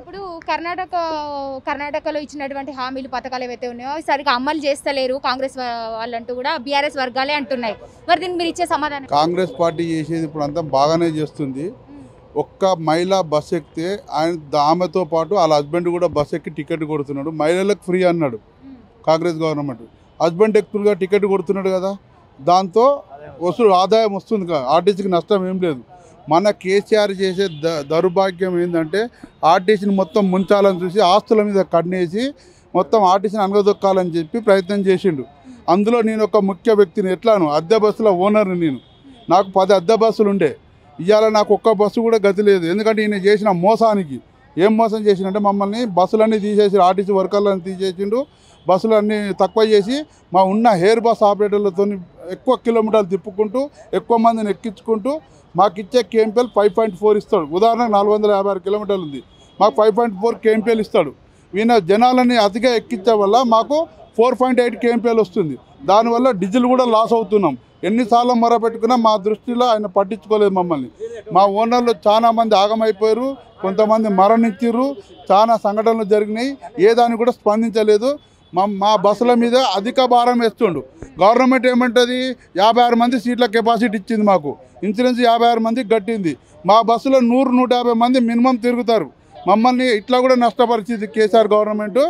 ఇప్పుడు కర్ణాటకలో ఇచ్చినటువంటి హామీలు పథకాలు ఏవైతే ఉన్నాయో అవి సరిగా అమలు చేస్తలేరు కాంగ్రెస్ వాళ్ళంటూ కూడా బీఆర్ఎస్ వర్గాలే అంటున్నాయి. మరి దీనికి మీరు ఇచ్చే సమాధానం? కాంగ్రెస్ పార్టీ చేసేది ఇప్పుడు అంతా బాగానే చేస్తుంది. ఒక్క మహిళ బస్ ఎక్కితే ఆయన ఆమెతో పాటు వాళ్ళ హస్బెండ్ కూడా బస్ ఎక్కి టికెట్ కొడుతున్నాడు. మహిళలకు ఫ్రీ అన్నాడు కాంగ్రెస్ గవర్నమెంట్, హస్బెండ్ ఎక్కువగా టికెట్ కొడుతున్నాడు కదా, దాంతో వసూలు ఆదాయం వస్తుంది కదా, ఆర్టీసీకి నష్టం ఏం లేదు. మన కేసీఆర్ చేసే దౌర్భాగ్యం ఏంటంటే ఆర్టీసీని మొత్తం ముంచాలని చూసి ఆస్తుల మీద కన్నేసి మొత్తం ఆర్టీసీని అనగదొక్కాలని చెప్పి ప్రయత్నం చేసిండు. అందులో నేను ఒక ముఖ్య వ్యక్తిని, ఎట్లాను అద్దె బస్సుల ఓనర్ని, నేను నాకు 10 అద్దె బస్సులు ఉండే, ఇవాళ నాకు ఒక్క బస్సు కూడా గతి లేదు. ఎందుకంటే ఈయన చేసిన మోసానికి, ఏం మోసం చేసిండంటే మమ్మల్ని బస్సులన్నీ తీసేసి ఆర్టీసీ వర్కర్లను తీసేసిండు, బస్సులన్నీ తక్కువ చేసి మా ఉన్న హెయిర్ బస్ ఆపరేటర్లతో ఎక్కువ కిలోమీటర్లు తిప్పుకుంటూ ఎక్కువ మందిని ఎక్కించుకుంటూ మాకు ఇచ్చే కేఎంపీఎల్ 5.4 ఇస్తాడు. ఉదాహరణకు 456 కిలోమీటర్లు ఉంది, మాకు 5.4 కేఎంపీఎల్ ఇస్తాడు. ఈయన జనాలని అతిగా ఎక్కించడం వల్ల మాకు 4.8 కేఎంపీఎల్ వస్తుంది. దానివల్ల డీజిల్ కూడా లాస్ అవుతున్నాం. ఎన్నిసార్లు మొరపెట్టుకున్నా మా దృష్టిలో ఆయన పట్టించుకోలేదు మమ్మల్ని. మా ఓనర్లు చాలామంది ఆగమైపోయారు, కొంతమంది మరణించారు, చాలా సంఘటనలు జరిగినాయి. ఏ దాన్ని కూడా స్పందించలేదు. మా బస్సుల మీద అధిక భారం వేస్తుండు. గవర్నమెంట్ ఏమంటుంది, 56 మంది సీట్ల కెపాసిటీ ఇచ్చింది మాకు, ఇన్సూరెన్స్ 56 మందికి కట్టింది. మా బస్సులో 100-150 మంది మినిమం తిరుగుతారు. మమ్మల్ని ఇట్లా కూడా నష్టపరిచింది కేసీఆర్ గవర్నమెంట్.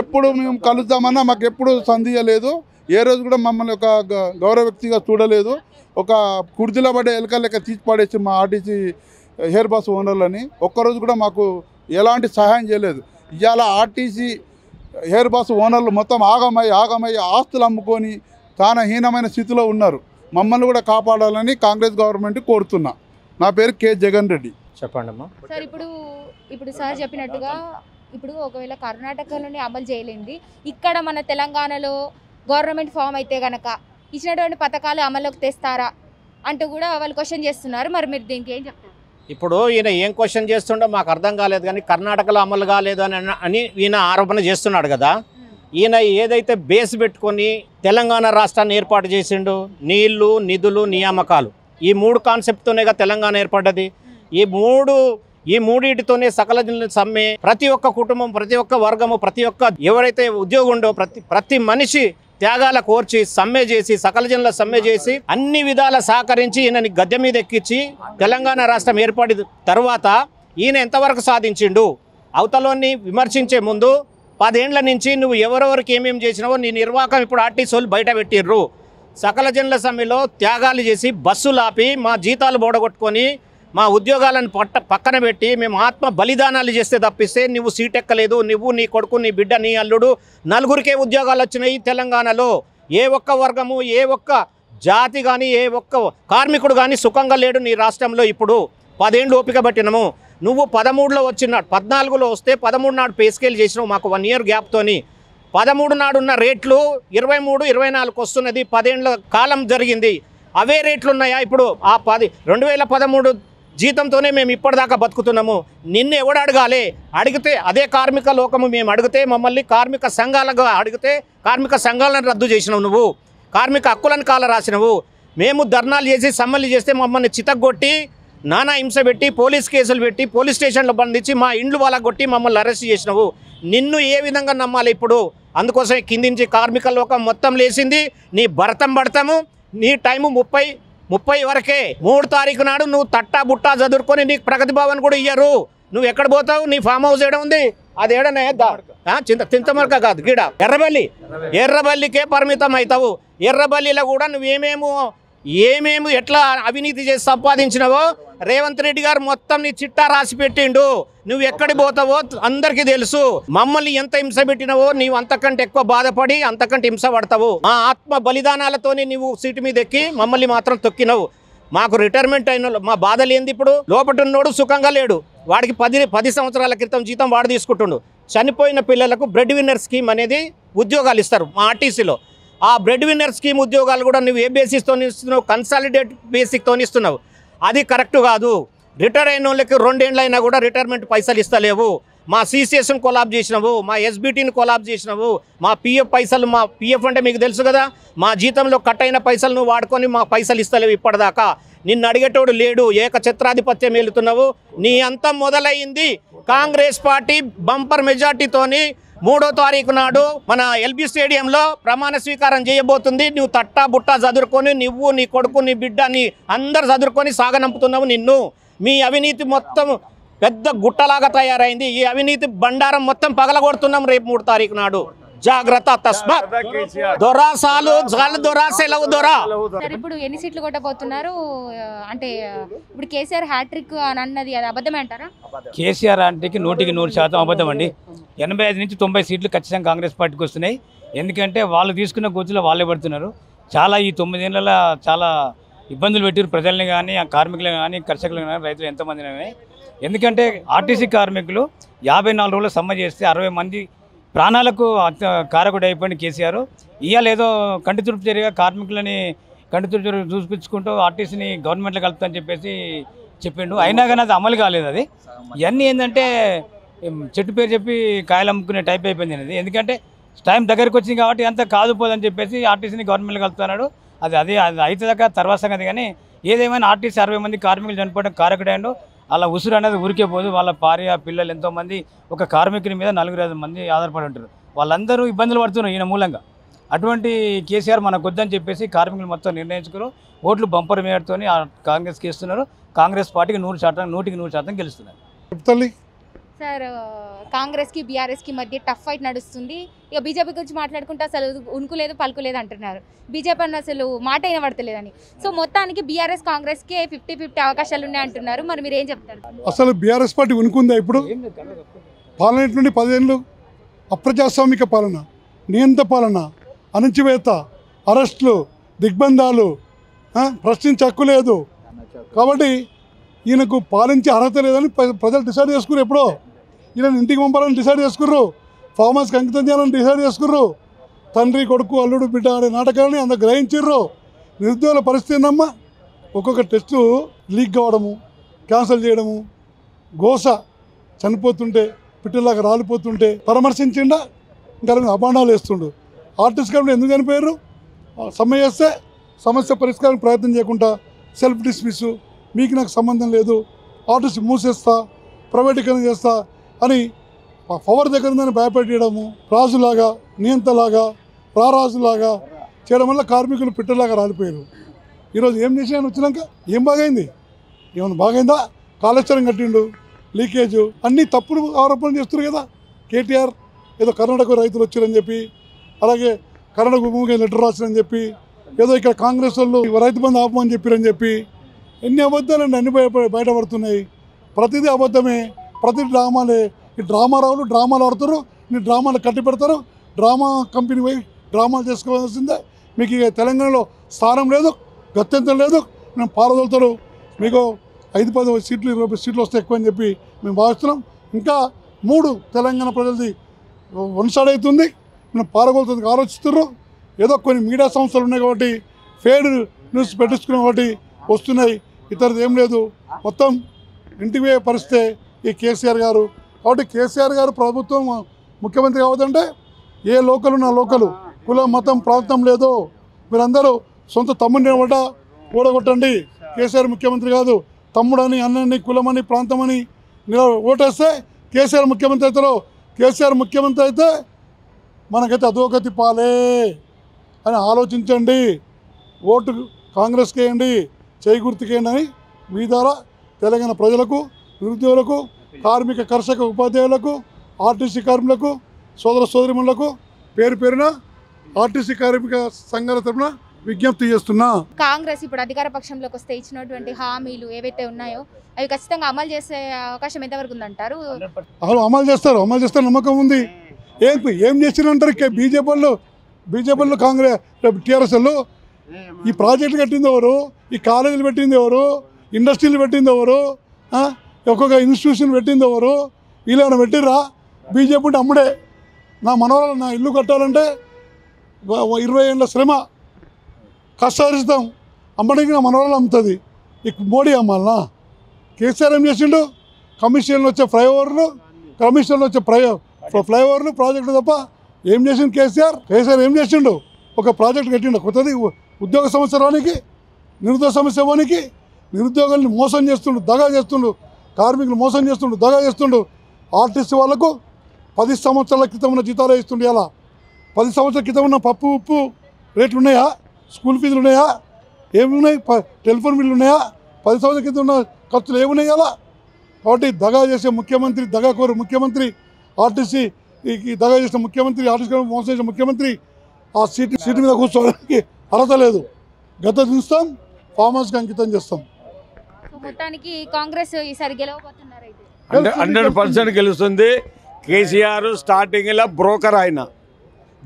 ఎప్పుడు మేము కలుద్దామన్నా మాకు ఎప్పుడు సందేహలేదు. ఏ రోజు కూడా మమ్మల్ని ఒక గౌరవ వ్యక్తిగా చూడలేదు. ఒక కుర్దిలో పడే ఎలక లెక్క తీసి పడేసి మా ఆర్టీసీ హెయిర్ బస్ ఓనర్లని ఒక్కరోజు కూడా మాకు ఎలాంటి సహాయం చేయలేదు. ఇవాళ ఆర్టీసీ హెయిర్ బస్ ఓనర్లు మొత్తం ఆగమై ఆస్తులు అమ్ముకొని చాలా హీనమైన స్థితిలో ఉన్నారు. మమ్మల్ని కూడా కాపాడాలని కాంగ్రెస్ గవర్నమెంట్ కోరుతున్నా. నా పేరు కే జగన్ రెడ్డి. చెప్పండి అమ్మా. సార్ ఇప్పుడు సార్ చెప్పినట్టుగా ఇప్పుడు ఒకవేళ కర్ణాటకలోనే అమలు చేయలేంది, ఇక్కడ మన తెలంగాణలో గవర్నమెంట్ ఫామ్ అయితే కనుక ఇచ్చినటువంటి పథకాలు అమలులోకి తెస్తారా అంటూ కూడా వాళ్ళు క్వశ్చన్ చేస్తున్నారు. మరి మీరు దీనికి ఏం చెప్తారు? ఇప్పుడు ఈయన ఏం క్వశ్చన్ చేస్తుండో మాకు అర్థం కాలేదు, కానీ కర్ణాటకలో అమలు కాలేదు అని ఈయన ఆరోపణ చేస్తున్నాడు కదా. ఈయన ఏదైతే బేస్ పెట్టుకొని తెలంగాణ రాష్ట్రాన్ని ఏర్పాటు చేసిండు, నీళ్లు, నిధులు, నియామకాలు, ఈ 3 కాన్సెప్ట్తోనేగా తెలంగాణ ఏర్పడ్డది. ఈ మూడిటితోనే సకల సమ్మె, ప్రతి ఒక్క కుటుంబం, ప్రతి ఒక్క వర్గము, ప్రతి ఒక్క ఎవరైతే ఉద్యోగం ఉండో ప్రతి మనిషి త్యాగాల కోర్చి సమ్మె చేసి, సకల జనుల సమ్మె చేసి, అన్ని విధాల సహకరించి ఈయనని గద్దె మీద ఎక్కించి తెలంగాణ రాష్ట్రం ఏర్పడిన తర్వాత ఈయన ఎంతవరకు సాధించిండు? అవతలోని విమర్శించే ముందు 10 ఏళ్ల నుంచి నువ్వు ఎవరెవరికి ఏమేమి చేసినావో నీ నిర్వాహకం ఇప్పుడు ఆర్టీసీలు బయట పెట్టిర్రు. సకల జనుల సమ్మెలో త్యాగాలు చేసి, బస్సులు ఆపి, మా జీతాలు బోడగొట్టుకొని, మా ఉద్యోగాలను పక్కన పెట్టి మేము ఆత్మ బలిదానాలు చేస్తే తప్పిస్తే నువ్వు సీట్ ఎక్కలేదు. నువ్వు, నీ కొడుకు, నీ బిడ్డ, నీ అల్లుడు, నలుగురికే ఉద్యోగాలు వచ్చినాయి. తెలంగాణలో ఏ ఒక్క వర్గము, ఏ ఒక్క జాతి కానీ, ఏ ఒక్క కార్మికుడు కానీ సుఖంగా లేడు నీ రాష్ట్రంలో. ఇప్పుడు 10 ఏళ్ళు ఓపిక పట్టినము. నువ్వు 13లో వచ్చినాడు, 14లో వస్తే 13 నాడు పే స్కేల్ చేసినావు మాకు 1 year గ్యాప్తోని. 13 నాడు ఉన్న రేట్లు 23-24 వస్తున్నది. 10 ఏళ్ళ కాలం జరిగింది, అవే రేట్లు ఉన్నాయా ఇప్పుడు? ఆ 2013 జీతంతోనే మేము ఇప్పటిదాకా బతుకుతున్నాము. నిన్ను ఎవడు అడగాలి? అడిగితే అదే కార్మిక లోకము మేము అడిగితే, మమ్మల్ని కార్మిక సంఘాలుగా అడిగితే కార్మిక సంఘాలను రద్దు చేసినావు, నువ్వు కార్మిక హక్కులను కాల రాసినవు. మేము ధర్నాలు చేసి సమ్మెలు చేస్తే మమ్మల్ని చితగొట్టి, నానా హింస పెట్టి, పోలీస్ కేసులు పెట్టి, పోలీస్ స్టేషన్లో బంధించి, మా ఇండ్లు వాళ్ళగొట్టి మమ్మల్ని అరెస్ట్ చేసినావు. నిన్ను ఏ విధంగా నమ్మాలి ఇప్పుడు? అందుకోసం కింది నుంచి కార్మిక లోకం మొత్తం లేచింది. నీ భరతం పడతాము. నీ టైము 30 వరకే. 3 తారీఖు నాడు నువ్వు తట్టా బుట్టా చదువుకొని నీకు ప్రగతి భవన్ కూడా ఇయ్యరు. నువ్వు ఎక్కడ పోతావు? నీ ఫామ్ హౌస్ ఏడ ఉంది? అది ఏడనే చింతమరక కాదు, గీడ ఎర్రబల్లికే పరిమితం అవుతావు. ఎర్రబల్లిలో కూడా నువ్వేమేమో ఎట్లా అవినీతి చేసి సంపాదించినవో రేవంత్ రెడ్డి గారు మొత్తం నీ చిట్టా రాసి పెట్టిండు. నువ్వు ఎక్కడి పోతావో అందరికీ తెలుసు. మమ్మల్ని ఎంత హింస పెట్టినవో నీవు అంతకంటే ఎక్కువ బాధపడి అంతకంటే హింస పడతావు. మా ఆత్మ బలిదానాలతోనే నువ్వు సీటు మీద ఎక్కి మమ్మల్ని మాత్రం తొక్కినవు. మాకు రిటైర్మెంట్ అయిన మా బాధలు ఏంది ఇప్పుడు? లోపటున్నోడు సుఖంగా లేడు. వాడికి 10 సంవత్సరాల క్రితం జీతం వాడు తీసుకుంటుండు. చనిపోయిన పిల్లలకు బ్రెడ్ విన్నర్ స్కీమ్ అనేది ఉద్యోగాలు ఇస్తారు మా ఆర్టీసీలో. ఆ బ్రెడ్ విన్నర్ స్కీమ్ ఉద్యోగాలు కూడా నువ్వు ఏ బేసిస్తో ఇస్తున్నావు? కన్సాలిడేట్ బేసిక్తో ఇస్తున్నావు. అది కరెక్ట్ కాదు. రిటైర్ అయిన వాళ్ళకి 2 ఏళ్ళైనా కూడా రిటైర్మెంట్ పైసలు ఇస్తలేవు. మా సీసీఎస్ని కొలాబ్ చేసినావు, మా ఎస్బిటీని కొలాబ్ చేసినావు, మా పిఎఫ్ పైసలు, మా పిఎఫ్ అంటే మీకు తెలుసు కదా, మా జీతంలో కట్ అయిన పైసలను వాడుకొని మా పైసలు ఇస్తలేవు ఇప్పటిదాకా, నిన్ను అడిగేటోడు లేడు, ఏకఛత్రాధిపత్యం ఏలుతున్నావు. నీ అంతం మొదలైంది కాంగ్రెస్ పార్టీ బంపర్ మెజార్టీతోని 3వ తారీఖు నాడు మన ఎల్బీ స్టేడియంలో ప్రమాణ స్వీకారం చేయబోతుంది. నువ్వు తట్టా బుట్టా చదువుకొని, నువ్వు నీ కొడుకు నీ బిడ్డ నీ అందరు చదువుకొని సాగనంపుతున్నావు. నిన్ను మీ అవినీతి మొత్తం పెద్ద గుట్టలాగా తయారైంది. ఈ అవినీతి బండారం మొత్తం పగలగొడుతున్నాం రేపు 3వ తారీఖు నాడు. జాగ్రత్త తస్మాత్ దొరాసాలు దొరాసెలవు దొరా. ఇప్పుడు ఎన్ని సీట్లు కొట్టబోతున్నారు అంటే ఇప్పుడు కేసీఆర్ హ్యాట్రిక్ అని అన్నది అది అబద్ధమే అంటారా? కేసీఆర్ అంటే 100% అబద్ధం అండి. 85 నుంచి 90 సీట్లు ఖచ్చితంగా కాంగ్రెస్ పార్టీకి వస్తున్నాయి. ఎందుకంటే వాళ్ళు తీసుకున్న గొంతులో వాళ్ళే పడుతున్నారు. చాలా ఈ 9 ఏళ్ళ చాలా ఇబ్బందులు పెట్టారు ప్రజల్ని కానీ, కార్మికులను కానీ, కర్షకులను కానీ, రైతులు ఎంతమందిని కానీ. ఎందుకంటే ఆర్టీసీ కార్మికులు 54 రోజులు సమ్మె చేస్తే 60 మంది ప్రాణాలకు కారకుడు అయిపోయింది కేసీఆర్. ఇవాళ ఏదో కంటి తుడుపు జరిగా కార్మికులని కంటి తుడుపు చూసుకుంటూ ఆర్టీసీని గవర్నమెంట్లో కలుపుతామని చెప్పేసి చెప్పిండు. అయినా కానీ అది అమలు కాలేదు. అది ఇవన్నీ ఏంటంటే చెట్టు పేరు చెప్పి కాయలు అమ్ముకునే టైప్ అయిపోయింది అనేది. ఎందుకంటే టైం దగ్గరికి వచ్చింది కాబట్టి అంత కాదు పోదని చెప్పేసి ఆర్టీసీని గవర్నమెంట్లో కలుపుతున్నాడు. అది అయితే తర్వాత సంగతి. కానీ ఏదేమైనా ఆర్టీసీ 60 మంది కార్మికులు చనిపోవడం కారకుడైండు. అలా ఉసురు అనేది ఊరికే పోదు. వాళ్ళ భార్య పిల్లలు ఎంతోమంది ఒక కార్మికుని మీద 4-5 మంది ఆధారపడి ఉంటారు. వాళ్ళందరూ ఇబ్బందులు పడుతున్నారు ఈయన మూలంగా. అటువంటి కేసీఆర్ మనకు వద్దని చెప్పేసి కార్మికులు మొత్తం నిర్ణయించుకున్నారు. ఓట్లు బంపర్ మేయర్తో కాంగ్రెస్కి ఇస్తున్నారు. కాంగ్రెస్ పార్టీకి 100% గెలుస్తున్నారు. సార్ కాంగ్రెస్కి బీఆర్ఎస్కి మధ్య టఫ్ ఫైట్ నడుస్తుంది. ఇక బీజేపీ గురించి మాట్లాడుకుంటే అసలు ఉనుకులేదు పలుకులేదు అంటున్నారు. బీజేపీ అన్న అసలు మాట అయినా పడతలేదని. సో మొత్తానికి బీఆర్ఎస్ కాంగ్రెస్కే 50-50 అవకాశాలు ఉన్నాయంటున్నారు. మరి మీరు ఏం చెప్తారు? అసలు బీఆర్ఎస్ పార్టీ ఉనుకుందా? ఇప్పుడు పార్లమెంట్ నుండి 15 ఏళ్ళు అప్రజాస్వామిక పాలన, నియంత పాలన, అణచివేత, అరెస్టులు, దిగ్బంధాలు, ప్రశ్నించే హక్కు లేదు. కాబట్టి ఈయనకు పాలించే అర్హత లేదని ప్రజలు డిసైడ్ చేసుకున్నారు. ఎప్పుడో ఈయనను ఇంటికి పంపాలని డిసైడ్ చేసుకున్నారు. ఫామ్ హౌస్కి అంకితం చేయాలని డిసైడ్ చేసుకున్నారు. తండ్రి కొడుకు అల్లుడు బిడ్డ అనే నాటకాలని అందరూ గ్రహించారు. నిరుద్యోగుల పరిస్థితి ఏంటమ్మా? ఒక్కొక్క టెస్టు లీక్ కావడము, క్యాన్సిల్ చేయడము, గోస చనిపోతుంటే పిట్టలాగా రాలిపోతుంటే పరామర్శించిండా ఇంకా అభాండాలు వేస్తుండు. ఆర్టిస్ట్ కంపెనీ ఎందుకు చనిపోయారు? సమ్మె చేస్తే సమస్య పరిష్కారానికి ప్రయత్నం చేయకుండా సెల్ఫ్ డిస్మిస్, మీకు నాకు సంబంధం లేదు, ఆర్టిస్ట్ మూసేస్తా, ప్రైవేటీకరణ చేస్తా అని పవర్ దగ్గర ఉందని భయపెట్టేయడము, రాజులాగా నియంతలాగా రారాజులాగా చేయడం వల్ల కార్మికులు పిట్టలాగా రాలిపోయారు. ఈరోజు ఏం చేసాను వచ్చినాక? ఏం బాగైంది? ఏమైనా బాగైందా? కాళేశ్వరం కట్టిండు, లీకేజు, అన్నీ తప్పుడు ఆరోపణలు చేస్తున్నారు కదా. కేటీఆర్ ఏదో కర్ణాటక రైతులు వచ్చారని చెప్పి, అలాగే కర్ణాటక భూమికి లెటర్ రాసిరని చెప్పి, ఏదో ఇక్కడ కాంగ్రెస్ వాళ్ళు రైతు బంధు ఆపమని చెప్పారని చెప్పి ఎన్ని అబద్ధాలండి, అన్ని బయటపడుతున్నాయి. ప్రతిదీ అబద్ధమే, ప్రతి డ్రామాలే. ఈ డ్రామా రావులు డ్రామాలు ఆడుతారు, నీ డ్రామాలు కట్టి పెడతారు. డ్రామా కంపెనీ పోయి డ్రామాలు చేసుకోవాల్సిందే. మీకు ఇక తెలంగాణలో స్థానం లేదు, గత్యంతం లేదు. మేము పారదోలుతారు. మీకు 5-10 సీట్లు 20 సీట్లు వస్తే ఎక్కువ అని చెప్పి మేము భావిస్తున్నాం. ఇంకా 3 తెలంగాణ ప్రజలది వన్ సైడ్ అవుతుంది. మేము పారదోలుతుంది ఆలోచిస్తున్నారు. ఏదో కొన్ని మీడియా సంస్థలు ఉన్నాయి కాబట్టి, ఫేడ్ న్యూస్ పెట్టించుకున్నాం కాబట్టి వస్తున్నాయి. ఇతరుది ఏం లేదు. మొత్తం ఇంటివే పరిస్థితే ఈ కేసీఆర్ గారు. కాబట్టి కేసీఆర్ గారు ప్రభుత్వం ముఖ్యమంత్రి కావద్దంటే ఏ లోకలు నా లోకలు, కుల మతం ప్రాంతం లేదు, మీరందరూ సొంత తమ్ముడిని వట ఓడగొట్టండి. కేసీఆర్ ముఖ్యమంత్రి కాదు. తమ్ముడని, అన్నని, కులమని, ప్రాంతం అని ఓటేస్తే కేసీఆర్ ముఖ్యమంత్రి అవుతారు. కేసీఆర్ ముఖ్యమంత్రి అయితే మనకైతే అధోగతి పాలే అని ఆలోచించండి. ఓటు కాంగ్రెస్కి వేయండి, చేకూర్తికేనని మీ ద్వారా తెలంగాణ ప్రజలకు, నిరుద్యోగులకు, కార్మిక కర్షక ఉపాధ్యాయులకు, ఆర్టీసీ కార్మికులకు, సోదర సోదరిమణులకు పేరు పేరున ఆర్టీసీ కార్మిక సంఘాల తరఫున విజ్ఞప్తి చేస్తున్నా. కాంగ్రెస్ ఇప్పుడు అధికార పక్షంలోకి వస్తే ఇచ్చినటువంటి హామీలు ఏవైతే ఉన్నాయో అవి ఖచ్చితంగా అమలు చేసే అవకాశం ఎంతవరకు ఉందంటారు? అమలు చేస్తారు నమ్మకం ఉంది. ఏం చేసినంటారు? బీజేపీలో కాంగ్రెస్ టీఆర్ఎస్ఎల్లో ఈ ప్రాజెక్టులు కట్టింది ఎవరు? ఈ కాలేజీలు పెట్టింది ఎవరు? ఇండస్ట్రీలు పెట్టింది ఎవరు? ఒక్కొక్క ఇన్స్టిట్యూషన్ పెట్టింది ఎవరు? వీళ్ళని పెట్టిరా? బీజేపీ ఉంటే అమ్ముడే. నా మనవరాలు నా ఇల్లు కట్టాలంటే 20 ఏళ్ళ శ్రమ కష్టార్జితం అమ్మడానికి నా మనవరాలు అమ్ముతుంది. ఇక మోడీ అమ్మాలనా? కేసీఆర్ ఏం చేసిండు? కమిషన్లు వచ్చే ఫ్లైఓవర్లు కమిషన్ వచ్చే ఫ్లైఓవర్లు ప్రాజెక్ట్ తప్ప ఏం చేసిండు కేసీఆర్? కేసీఆర్ ఏం చేసిండు? ఒక ప్రాజెక్ట్ కట్టిండు కొత్తది ఉద్యోగ సంవత్సరానికి, నిరుద్యోగ సమస్య వానికి. నిరుద్యోగులను మోసం చేస్తుండు, దగా చేస్తుండు, కార్మికులు మోసం చేస్తుండు, దగా చేస్తుండు. ఆర్టీసీ వాళ్ళకు 10 సంవత్సరాల క్రితం ఉన్న జీతాలు ఇస్తుండే. ఇలా 10 సంవత్సరాల క్రితం ఉన్న పప్పు ఉప్పు రేట్లు ఉన్నాయా? స్కూల్ ఫీజులు ఉన్నాయా? ఏమున్నాయి? టెలిఫోన్ బిల్లు ఉన్నాయా? 10 సంవత్సరాల క్రితం ఉన్న ఖర్చులు ఏమున్నాయి? ఇలా కాబట్టి దగా చేసే ముఖ్యమంత్రి, దగాకోరు ముఖ్యమంత్రి, ఆర్టీసీకి దగా చేసిన ముఖ్యమంత్రి, ఆర్టీసీ మోసం చేసిన ముఖ్యమంత్రి ఆ సీటు మీద కూర్చోవడానికి అర్హత లేదు. గత చూస్తాం, ఫామ్ హౌస్కి అంకితం చేస్తాం. మొత్తానికి కాంగ్రెస్ ఈసారి గెలవబోతున్నారు. 100% గెలుస్తుంది. కేసీఆర్ స్టార్టింగ్లో బ్రోకర్, ఆయన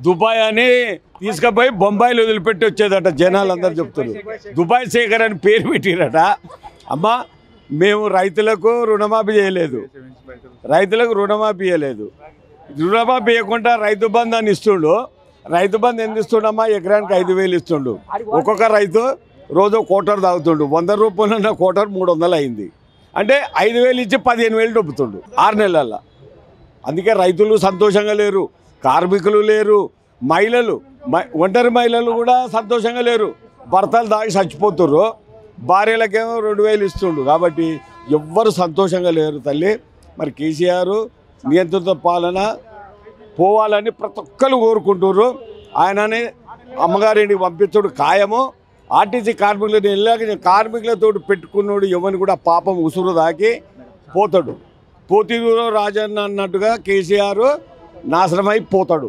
దుబాయ్ అని తీసుకుపోయి బొంబాయిలో వదిలిపెట్టి వచ్చేదట. జనాలు అందరూ చెప్తున్నారు దుబాయ్ శేఖర్ అని పేరు పెట్టిరట. అమ్మా, మేము రైతులకు రుణమాఫీ చేయలేదు, రుణమాఫీ చేయకుండా రైతు బంధు అని ఇస్తుండు. రైతు బంధు ఎందుకు ఇస్తుండమ్మా? ఎకరానికి 5,000 ఇస్తుండు. ఒక్కొక్క రైతు రోజు కోటర్ తాగుతుండు. 100 రూపాయలు ఉన్న కోటర్ 300 అయింది. అంటే 5,000 ఇచ్చి 15,000 డొప్పుతుండు 6 నెలల్లో. అందుకే రైతులు సంతోషంగా లేరు, కార్మికులు లేరు, మహిళలు ఒంటరి మహిళలు కూడా సంతోషంగా లేరు. భర్తలు దాగి చచ్చిపోతుర్రు, భార్యలకేమో 2,000 ఇస్తుండు. కాబట్టి ఎవ్వరు సంతోషంగా లేరు తల్లి. మరి కేసీఆర్ నియంత్రిత పాలన పోవాలని ప్రతి ఒక్కరు కోరుకుంటున్నారు. ఆయననే అమ్మగారిని పంపించుడు ఖాయము. ఆర్టీసీ కార్మికులను వెళ్ళాక కార్మికులతో పెట్టుకున్నాడు ఎవరిని కూడా పాపం ఉసురు దాకి పోతాడు. పోతీరు రాజన్న అన్నట్టుగా కేసీఆర్ నాశనమైపోతాడు.